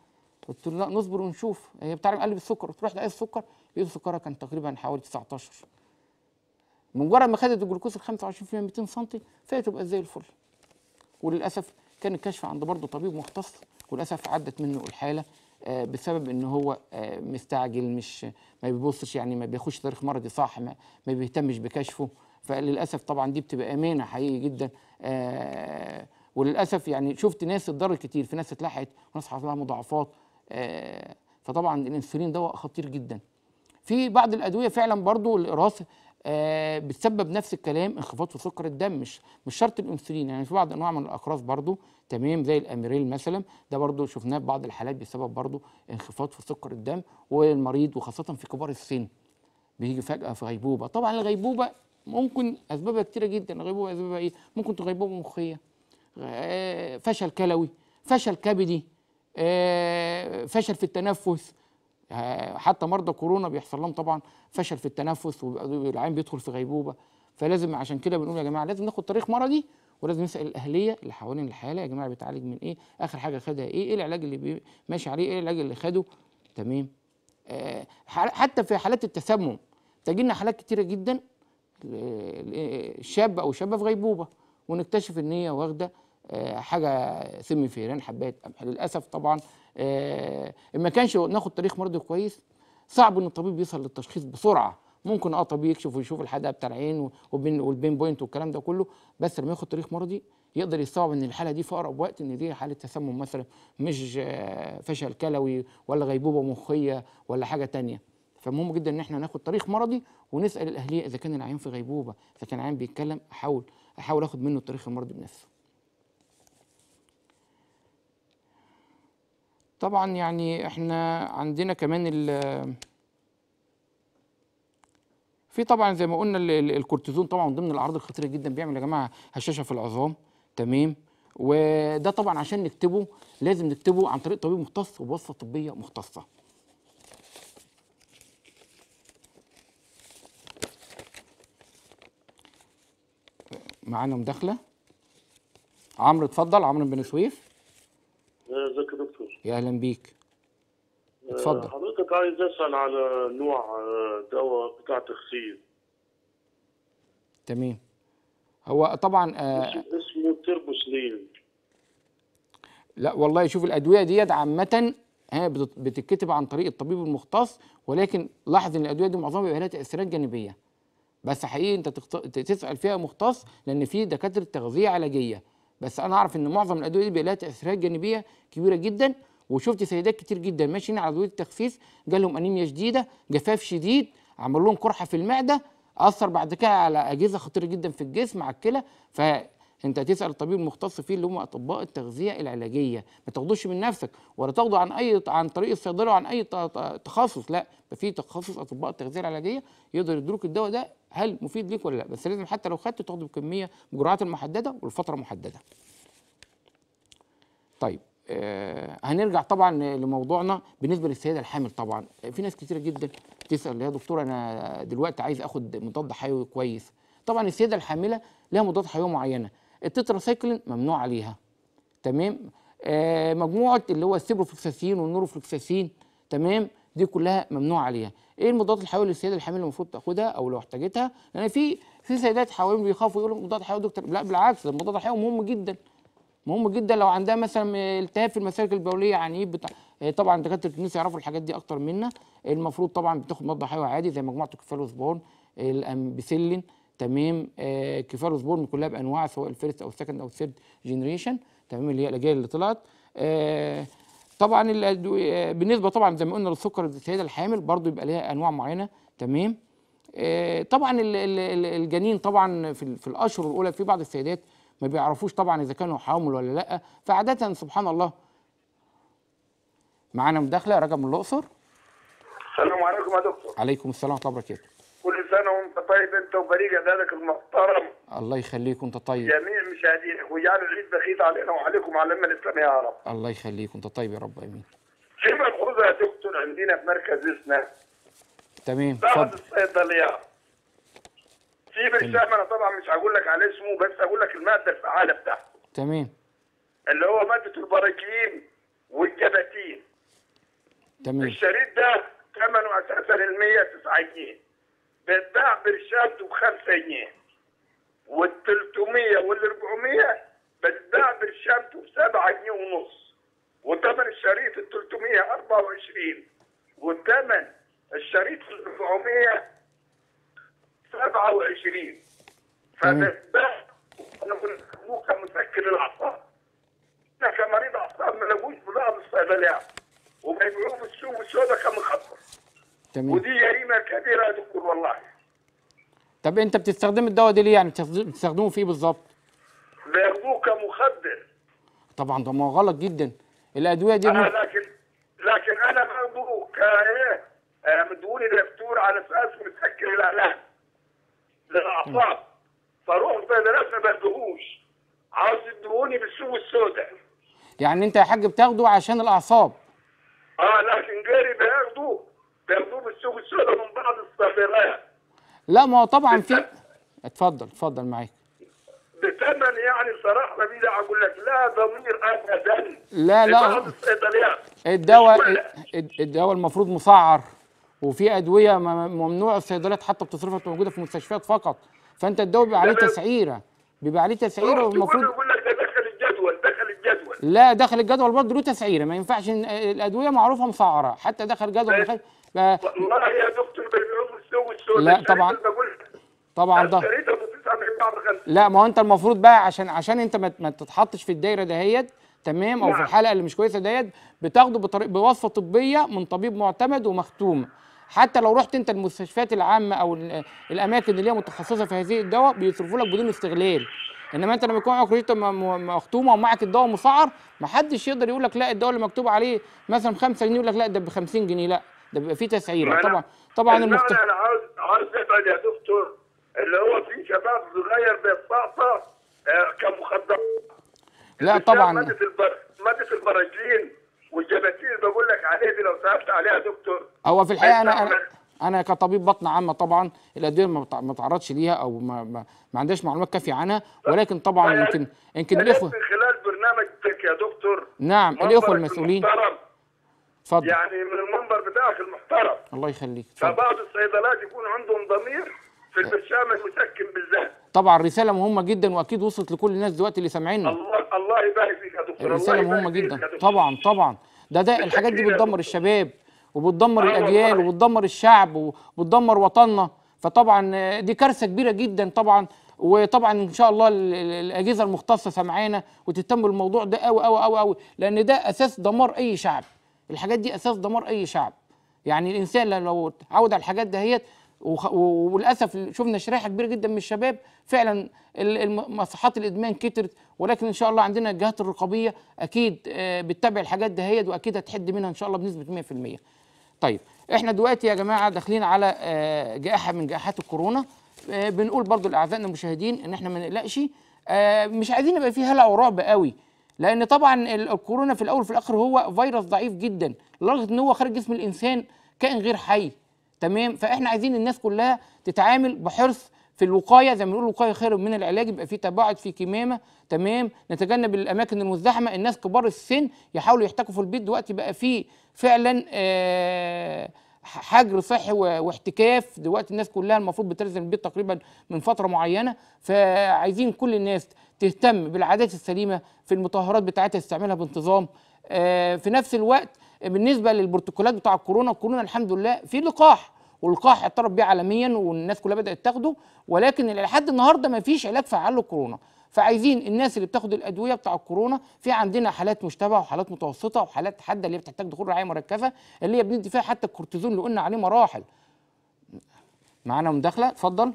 قلت له لا نصبر ونشوف، هي بتعرف قلب السكر. تروح تقيس السكر لقيت سكرها كان تقريبا حوالي تسعتاشر، مجرد ما خدت الجلوكوز ال خمسة وعشرين في المية مئتين سم فاتت تبقى زي الفل. وللاسف كان الكشف عند برضه طبيب مختص، وللاسف عدت منه الحاله بسبب ان هو مستعجل، مش ما بيبصش يعني ما بياخدش تاريخ مرضي صح، ما بيهتمش بكشفه. فللاسف طبعا دي بتبقى امانه حقيقي جدا. وللاسف يعني شفت ناس اتضرر كتير، في ناس اتلحقت وناس حصل لها مضاعفات. فطبعا الانسولين دواء خطير جدا. في بعض الادويه فعلا برضه الاقراص آه بتسبب نفس الكلام، انخفاض في سكر الدم، مش مش شرط الانسولين. يعني في بعض انواع من الاقراص برضو تمام زي الاميريل مثلا، ده برضو شفناه في بعض الحالات بسبب برضو انخفاض في سكر الدم، والمريض وخاصه في كبار السن بيجي فجاه في غيبوبه. طبعا الغيبوبه ممكن اسبابها كتيره جدا. الغيبوبه اسبابها ايه؟ ممكن تكون غيبوبه مخيه، آه فشل كلوي، فشل كبدي، آه فشل في التنفس. حتى مرضى كورونا بيحصل لهم طبعا فشل في التنفس والعين بيدخل في غيبوبه. فلازم عشان كده بنقول يا جماعه لازم ناخد تاريخ مرضي، ولازم نسال الاهليه اللي حوالين الحاله يا جماعه بيتعالج من ايه، اخر حاجه خدها ايه، ايه العلاج اللي ماشي عليه، ايه العلاج اللي خده تمام. آه حتى في حالات التسمم تجي لنا حالات كتيره جدا شاب او شابه في غيبوبه ونكتشف ان هي واخده آه حاجه سم فيران، حبات قمح. للاسف طبعا آه ما كانش ناخد تاريخ مرضي كويس، صعب ان الطبيب يوصل للتشخيص بسرعه. ممكن اه طبيب يكشف ويشوف الحاده بتاع العين والبين بوينت والكلام ده كله، بس لما ياخد تاريخ مرضي يقدر يستوعب ان الحاله دي في اقرب وقت ان دي حاله تسمم مثلا، مش آه فشل كلوي ولا غيبوبه مخيه ولا حاجه ثانيه. فمهم جدا ان احنا ناخد تاريخ مرضي ونسال الاهليه اذا كان العين في غيبوبه، اذا كان العين بيتكلم احاول احاول اخد منه التاريخ المرضي بنفسه. طبعا يعني احنا عندنا كمان ال في طبعا زي ما قلنا الكورتيزون طبعا ضمن الاعراض الخطيره جدا، بيعمل يا جماعه هشاشه في العظام تمام. وده طبعا عشان نكتبه لازم نكتبه عن طريق طبيب مختص وبوصفه طبيه مختصه. معانا مداخله عمرو، اتفضل عمرو بن سويف. ازيك يا دكتور؟ يا اهلا بيك. اتفضل. حضرتك عايز اسال على نوع دواء بتاع تخسيس. تمام. هو طبعا اسمه تيربوسلين. لا والله شوف الادويه ديت عامه بتتكتب عن طريق الطبيب المختص، ولكن لاحظ ان الادويه دي معظمها بيبقى لها تاثيرات جانبيه. بس حقيقي انت تخت... تسال فيها مختص، لان في دكاتره تغذيه علاجيه. بس انا اعرف ان معظم الادويه دي بيبقى لها تاثيرات جانبيه كبيره جدا، وشفت سيدات كتير جدا ماشيين على ادويه التخسيس جالهم انيميا شديده، جفاف شديد، عمل لهم قرحه في المعده، اثر بعد كده على اجهزه خطيره جدا في الجسم على الكلى. فانت تسال الطبيب المختص فيه اللي هم اطباء التغذيه العلاجيه، ما تاخدوش من نفسك ولا تاخده عن اي عن طريق الصيدله وعن اي تخصص، لا في تخصص اطباء التغذيه العلاجيه يقدر يديلك الدواء ده هل مفيد ليك ولا لا، بس لازم حتى لو خدته تاخده بكميه بجرعات محدده والفتره محدده. طيب آه هنرجع طبعا لموضوعنا بالنسبه للسيده الحامل. طبعا في ناس كتيره جدا تسال يا دكتور انا دلوقتي عايز اخد مضاد حيوي كويس. طبعا السيده الحامله لها مضادات حيويه معينه، التترا سايكلين ممنوع عليها، تمام. آه مجموعه اللي هو السيبروفلوكساسين والنوروفلوكساسين، تمام، دي كلها ممنوع عليها. ايه المضادات الحيويه اللي السيده الحامله المفروض تاخدها او لو احتاجتها؟ لان يعني في في سيدات حوالين بيخافوا يقولوا مضاد حيوي دكتور، لا بالعكس، المضاد الحيوي مهم جدا مهم جدا. لو عندها مثلا التهاب في المسالك البوليه، عنيف بتاع، طبعا دكاتره النساء يعرفوا الحاجات دي اكتر منا. المفروض طبعا بتاخد مضاد حيوي عادي زي مجموعه الكيفالوسبورن، الامبيسيلين، تمام. آه كيفالوسبورن كلها بانواع سواء الفيرست او السكند او الثيرد جنريشن، تمام، اللي هي الاجيال اللي طلعت. آه طبعا بالنسبه طبعا زي ما قلنا للسكر السيده الحامل برضو يبقى ليها انواع معينه، تمام. آه طبعا الجنين طبعا في, في الاشهر الاولى في بعض السيدات ما بيعرفوش طبعا اذا كانوا حامل ولا لا، فعاده سبحان الله. معانا مداخله، رجب من الاقصر. السلام عليكم يا دكتور. عليكم السلام ورحمه الله وبركاته. كل سنه وانت طيب انت وبريق ذلك المحترم. الله يخليك وانت طيب. جميع مشاهدينك ويجعل العيد بخيت علينا وعليكم وعلى الامه الاسلاميه يا رب. الله يخليك وانت طيب يا رب، امين. في ملحوظه يا دكتور عندنا في مركز اسنا. تمام. بعد الصيدليه. في برشام انا طبعا مش هقول لك على اسمه بس هقول لك الماده الفعاله بتاعته. تمام. اللي هو ماده البراكين والكباتين. تمام. الشريط ده ثمنه اساسا ال مية وتسعين بيتباع برشامته ب خمسة جنيه، وال تلتمية وال أربعمية بيتباع برشامته ب سبعة جنيه ونص، وثمن الشريط ال تلتمية وأربعة وعشرين، وثمن الشريط ال أربعمية سبعة وعشرين. فده انا كنت مو كمسكر الاعصاب، انا كمريض اعصاب ما لقوش بضاعه من الصيدليه وبيبيعوه في السوق والسودا كمخدر. تمام. ودي جريمه كبيره يا دكتور والله. طب انت بتستخدم الدواء ده ليه يعني؟ بتستخدمه في ايه بالظبط؟ بياخدوه كمخدر. طبعا ده ما هو غلط جدا الادويه دي. أنا لكن لكن انا باخده كايه مديهولي دكتور على اساس مسكر الاعلام للاعصاب، فاروح الصيدليات ما بديهوش، عاوز يديهوني بالسوق السوداء. يعني انت يا حاج بتاخده عشان الاعصاب؟ اه لكن غيري بياخده بياخدوه بالسوق السوداء من بعض الصيدليات. لا ما هو طبعا في اتفضل اتفضل معاك. بثمن يعني صراحه ما بيدعي اقول لك لا ضمير ابدا. لا لا بعض الصيدليات الدواء الدواء المفروض مسعر، وفي ادويه ممنوع الصيدليات حتى بتصرفها، موجوده في المستشفيات فقط، فانت الدواء بيبقى عليه تسعيره بيبقى عليه تسعيره والمفروض يقول لك ده دخل الجدول دخل الجدول لا دخل الجدول برضه له تسعيره، ما ينفعش الادويه معروفه مسعره حتى دخل جدول دخل ب... والله يا دكتور بيبيعوه في السوق السوداء. لا طبعا طبعا ده لا ما هو انت المفروض بقى عشان عشان انت ما تتحطش في الدايره دهيت، تمام، او في الحلقه اللي مش كويسه ديت، بتاخده بطريقه بوصفه طبيه من طبيب معتمد ومختوم. حتى لو رحت انت المستشفيات العامه او الاماكن اللي هي متخصصه في هذه الدواء بيصرفوا لك بدون استغلال، انما انت لما يكون معاك ريته مختومه ومعاك الدواء مسعر محدش يقدر يقول لك لا الدواء اللي مكتوب عليه مثلا خمسة جنيه يقول لك لا ده ب خمسين جنيه، لا ده بيبقى فيه تسعيره. طبعا طبعا المختوم انا عاوز عاوز ابعد يا دكتور اللي هو في شباب صغير بيتطعطع كمخدرات. لا طبعا ماده البر... ماده البراجين والجباتين بقول لك عليه دي لو سالت عليها يا دكتور. هو في الحقيقه انا انا انا كطبيب بطن عامه طبعا الادويه ما اتعرضش ليها او ما ما, ما عندهاش معلومات كافيه عنها، ولكن طبعا يمكن يمكن الاخوه من خلال برنامجك يا دكتور. نعم الاخوه المسؤولين. اتفضل. يعني من المنبر بتاعك المحترم. الله يخليك. فبعض الصيدلات يكون عندهم ضمير في البرشام المسكن بالذات. طبعا رساله مهمه جدا واكيد وصلت لكل الناس دلوقتي اللي سامعيننا. الله الله يبارك فيك يا دكتور. رساله مهمه جدا طبعا طبعا ده ده الحاجات دي بتدمر الشباب وبتدمر الاجيال وبتدمر الشعب وبتدمر وطننا، فطبعا دي كارثه كبيره جدا طبعا. وطبعا ان شاء الله الاجهزه المختصه سامعانا وتهتم بالموضوع ده قوي قوي قوي قوي، لان ده اساس دمار اي شعب. الحاجات دي اساس دمار اي شعب. يعني الانسان لو اتعود على الحاجات دهيت وللاسف شفنا شريحه كبيره جدا من الشباب فعلا مصحات الادمان كترت، ولكن ان شاء الله عندنا الجهات الرقابيه اكيد بتتابع الحاجات دهيت واكيد هتحد منها ان شاء الله بنسبه مية في المية. طيب احنا دلوقتي يا جماعه داخلين على جائحه من جائحات الكورونا، بنقول برضو لاعزائنا المشاهدين ان احنا ما نقلقش، مش عايزين يبقى فيه هلع ورعب قوي، لان طبعا الكورونا في الاول وفي الاخر هو فيروس ضعيف جدا لدرجه ان هو خارج جسم الانسان كائن غير حي، تمام؟ فاحنا عايزين الناس كلها تتعامل بحرص في الوقايه، زي ما بنقول الوقايه خير من العلاج، يبقى في تباعد، في كمامه، تمام؟ نتجنب الاماكن المزدحمه، الناس كبار السن يحاولوا يحتكوا في البيت، دلوقتي بقى في فعلا آه حجر صحي واحتكاف، دلوقتي الناس كلها المفروض بتلزم البيت تقريبا من فتره معينه، فعايزين كل الناس تهتم بالعادات السليمه في المطهرات بتاعتها تستعملها بانتظام. آه في نفس الوقت بالنسبه للبروتوكولات بتاع الكورونا، الكورونا الحمد لله في لقاح، واللقاح اعترف بيه عالميا والناس كلها بدات تاخده، ولكن لحد النهارده ما فيش علاج فعال للكورونا، فعايزين الناس اللي بتاخد الادويه بتاع الكورونا، في عندنا حالات مشتبهه وحالات متوسطه وحالات حاده اللي بتحتاج دخول رعايه مركزه، اللي هي بندي فيها حتى الكورتيزون اللي قلنا عليه مراحل. معانا مداخله، اتفضل.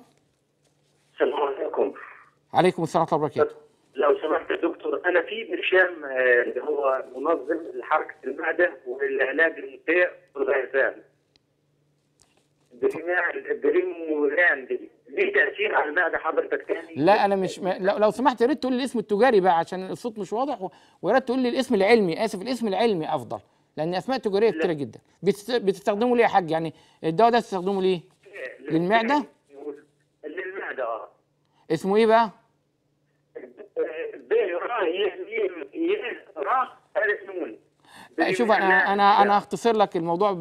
السلام عليكم. عليكم السلام ورحمه الله وبركاته. لو سمحت يا دكتور، انا في برشام اللي هو منظم لحركه المعده والعلاج للقيء والغازات. البريموران دي ليه تاثير على المعده حضرتك تاني؟ لا انا مش ما... لو سمحت يا ريت تقول لي الاسم التجاري بقى عشان الصوت مش واضح، ويا ريت تقول لي الاسم العلمي، اسف الاسم العلمي افضل، لان اسماء تجاريه كتيره جدا. بتست... بتستخدمه ليه يا حاج؟ يعني الدواء ده بتستخدمه ليه؟ للمعده؟ للمعده اه. اسمه ايه بقى؟ بي را ي را ر شوف انا انا انا هختصر لك الموضوع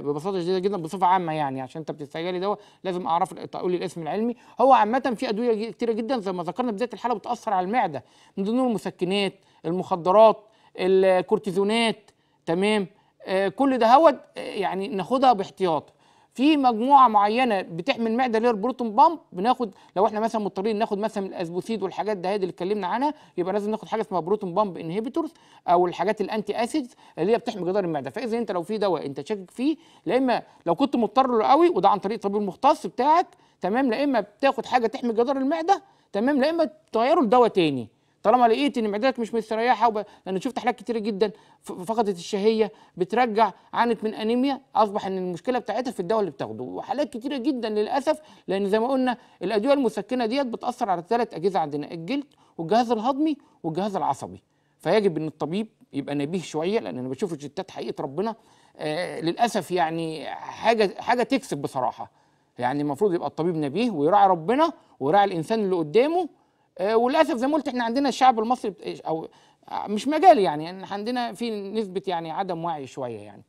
ببساطه شديده جدا بصفه عامه، يعني عشان انت بتستعجلي دوت لازم اعرف تقول لي الاسم العلمي. هو عامه في ادويه كتيره جدا زي ما ذكرنا بدايه الحلقه بتاثر على المعده، من ضمنهم المسكنات، المخدرات، الكورتيزونات، تمام؟ آه كل ده هو يعني ناخدها باحتياط. في مجموعه معينه بتحمي المعده اللي هي البروتون بامب، بناخد لو احنا مثلا مضطرين ناخد مثلا الاسبوسيد والحاجات ده اللي اتكلمنا عنها، يبقى لازم ناخد حاجه اسمها بروتون بامب انهبيتورز او الحاجات الانتي اسيدز اللي هي بتحمي جدار المعده. فاذا انت لو في دواء انت شاكك فيه، لا اما لو كنت مضطر له قوي وده عن طريق الطبيب المختص بتاعك، تمام، لا اما بتاخد حاجه تحمي جدار المعده، تمام، لا اما تغيره لدواء تاني طالما لقيت ان معدتك مش مستريحه. وب... لان شفت حالات كتيره جدا فقدت الشهيه، بترجع، عانت من انيميا، اصبح ان المشكله بتاعتها في الدواء اللي بتاخده، وحالات كتيره جدا للاسف، لان زي ما قلنا الادويه المسكنه ديت بتاثر على ثلاث اجهزه عندنا، الجلد والجهاز الهضمي والجهاز العصبي. فيجب ان الطبيب يبقى نبيه شويه، لان انا بشوف الجتات حقيقه ربنا آه للاسف يعني حاجه حاجه تكسب بصراحه، يعني المفروض يبقى الطبيب نبيه ويراعي ربنا ويراعي الانسان اللي قدامه. وللاسف زي ما قلت احنا عندنا الشعب المصري او مش مجالي يعني عندنا في نسبه يعني عدم وعي شويه. يعني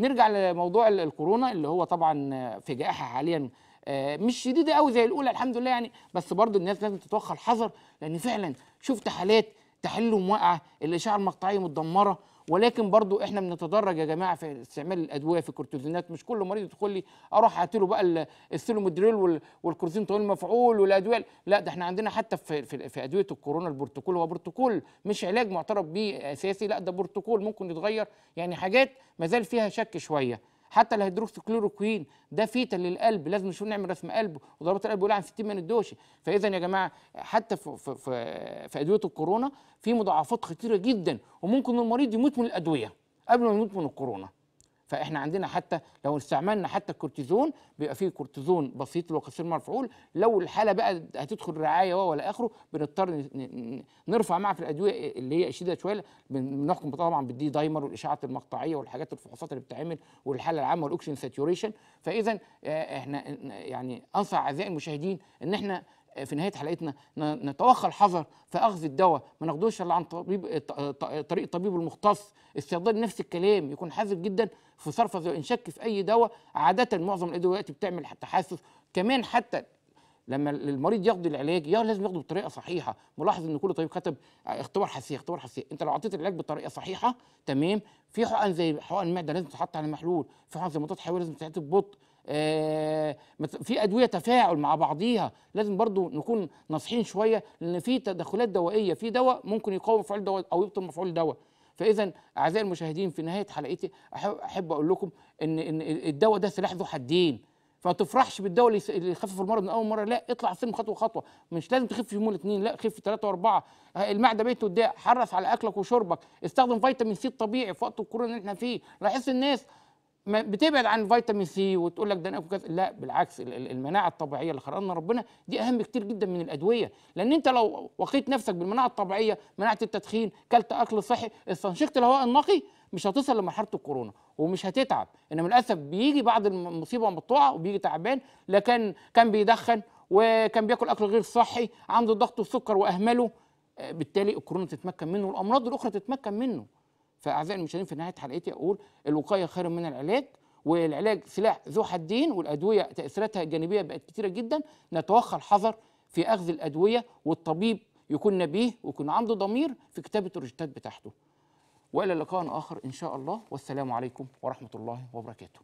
نرجع لموضوع الكورونا اللي هو طبعا في جائحه حاليا مش شديده قوي زي الاولى الحمد لله يعني، بس برضه الناس لازم تتوخى الحذر، لان فعلا شفت حالات تحلهم واقعه، الاشعه المقطعيه متدمره، ولكن برضو احنا بنتدرج يا جماعه في استعمال الادويه، في الكورتيزونات. مش كل مريض يدخل لي اروح هات له بقى السيلوميدرول والكورتيزون طويل المفعول والادويه، لا ده احنا عندنا حتى في في, في ادويه الكورونا البروتوكول، هو بروتوكول مش علاج معترف بيه اساسي، لا ده بروتوكول ممكن يتغير، يعني حاجات ما زال فيها شك شويه. حتى الهيدروكسيكلوروكوين ده فيتا للقلب، لازم نشوف نعمل رسم قلب وضربات القلب بيقول عن ستين من الدوشه. فاذا يا جماعه حتى في في في ادويه الكورونا في مضاعفات خطيره جدا، وممكن المريض يموت من الادويه قبل ما يموت من الكورونا. فاحنا عندنا حتى لو استعملنا حتى الكورتيزون بيبقى فيه كورتيزون بسيط وقصير المفعول، لو الحاله بقى هتدخل رعايه ولا اخره بنضطر نرفع معها في الادويه اللي هي شديده شويه، بنحكم طبعا بالدي دايمر والاشعات المقطعيه والحاجات الفحوصات اللي بتتعمل والحاله العامه والاكسجين ساتيوريشن. فاذا احنا يعني انصح اعزائي المشاهدين ان احنا في نهايه حلقتنا نتوخى الحذر في اخذ الدواء، ما ناخدوش الا عن طبيب طريق الطبيب المختص. الصيدلي نفس الكلام يكون حذر جدا في صرف ان شك في اي دواء، عاده معظم الادويه دلوقتي بتعمل تحسس كمان، حتى لما المريض ياخد العلاج يا لازم ياخده بطريقه صحيحه. ملاحظ ان كل طبيب كتب اختبار حساسيه اختبار حساسيه، انت لو اعطيت العلاج بطريقه صحيحه، تمام، في حقن زي حقن المعده لازم تتحط على محلول، في حقن زي مضادات حيويه لازم تتحط ببطء، آه في ادويه تفاعل مع بعضيها، لازم برضو نكون ناصحين شويه، لان في تدخلات دوائيه، في دواء ممكن يقاوم مفعول دواء او يبطل مفعول دواء. فاذا اعزائي المشاهدين في نهايه حلقتي احب اقول لكم ان ان الدواء ده سلاح ذو حدين، فتفرحش بالدواء اللي يخفف المرض من اول مره، لا اطلع السلم خطوه خطوه، مش لازم تخف في يومين اثنين، لا خف ثلاثه واربعه. المعده بقت تضيق، حرص على اكلك وشربك، استخدم فيتامين سي الطبيعي في وقت الكورونا اللي احنا فيه، لاحظت الناس بتبعد عن فيتامين سي وتقول لك ده انا اكل كذا، لا بالعكس المناعه الطبيعيه اللي خلقنا ربنا دي اهم كتير جدا من الادويه، لان انت لو وقيت نفسك بالمناعه الطبيعيه، مناعه التدخين، كلت اكل صحي، استنشقت الهواء النقي، مش هتصل لمرحله الكورونا ومش هتتعب. انما للاسف بيجي بعد المصيبه والمقطوعه وبيجي تعبان، لكن كان بيدخن وكان بياكل اكل غير صحي، عنده ضغط والسكر واهمله، بالتالي الكورونا تتمكن منه والامراض الاخرى تتمكن منه. فاعزائي المشاهدين في نهايه حلقتي اقول الوقايه خير من العلاج، والعلاج سلاح ذو حدين، والادويه تاثيراتها الجانبيه بقت كتيره جدا. نتوخى الحذر في اخذ الادويه، والطبيب يكون نبيه ويكون عنده ضمير في كتابه الروشتات بتاعته. والى لقاء اخر ان شاء الله، والسلام عليكم ورحمه الله وبركاته.